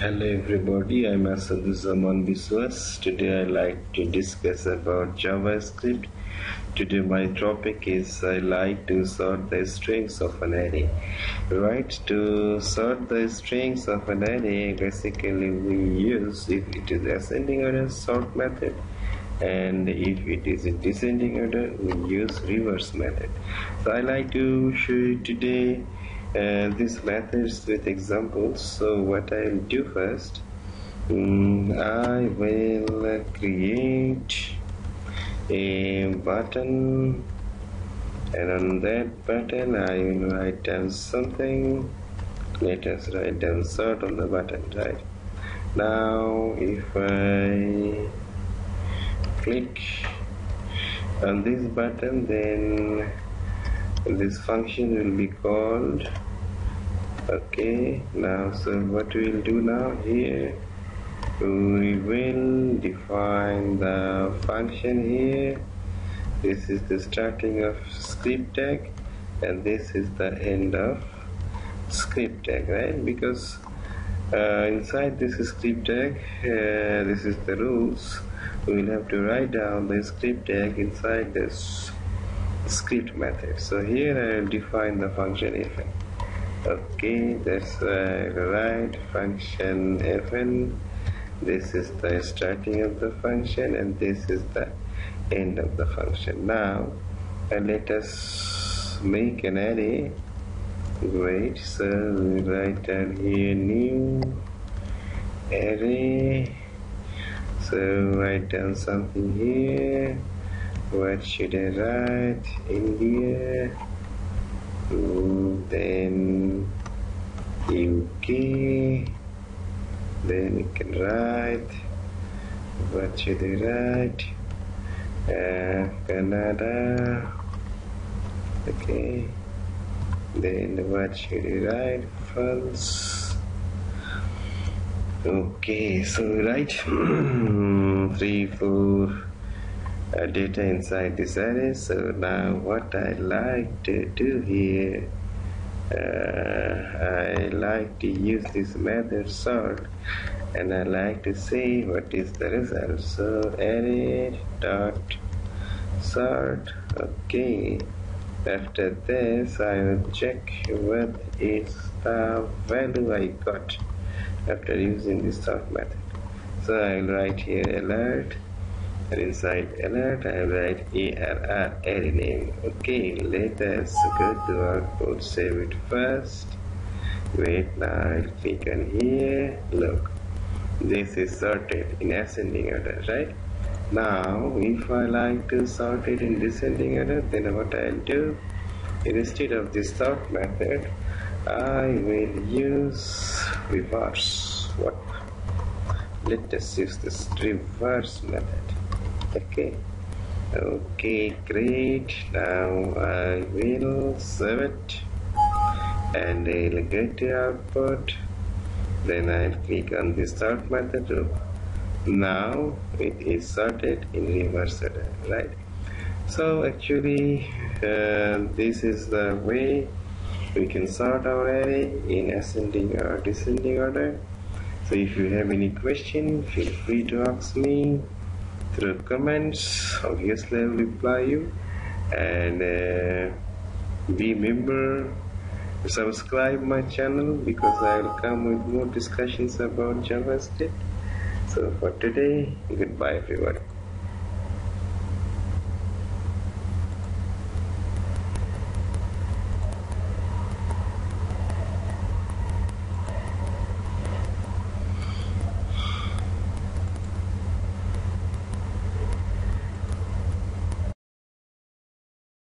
Hello everybody, I'm Asaduzzaman Biswas. Today I like to discuss about JavaScript. Today my topic is I like to sort the strings of an array. Right, to sort the strings of an array, basically we use if it is ascending order sort method, and if it is in descending order we use reverse method. So I like to show you today these methods with examples. So what I will do first, I will create a button, and on that button I will write down something. Let us write down sort on the button. Right now if I click on this button, then this function will be called. Okay, now so what we will do now here, we will define the function here. This is the starting of script tag and this is the end of script tag, right? Because inside this script tag, this is the rules. We will have to write down the script tag inside this script method. So here I will define the function fn. Okay, that's right, function fn. This is the starting of the function and this is the end of the function. Now let us make an array. Great, so we write down here new array. So write down something here. What should I write? India, then UK, then you can write, what should I write? Canada, okay, then what should I write? France. Okay, so write 3, 4 data inside this array. So now what I like to do here, I like to use this method sort, and I like to see what is the result. So array dot sort. Okay, after this I will check what is the value I got after using this sort method. So I will write here alert, and inside alert I write err array name. Okay, let us go to output, save it first. Wait, now I'll click on here. Look, this is sorted in ascending order, right? Now if I like to sort it in descending order, then what I'll do, instead of this sort method I will use reverse. What? Let us use this reverse method. Okay, great. Now I will save it and I'll get the output. Then I'll click on the sort method. Now it is sorted in reverse order, right? So actually this is the way we can sort our array in ascending or descending order. So if you have any question, feel free to ask me through comments. Obviously I will reply you, and be member, subscribe my channel, because I will come with more discussions about JavaScript. So for today, goodbye everyone.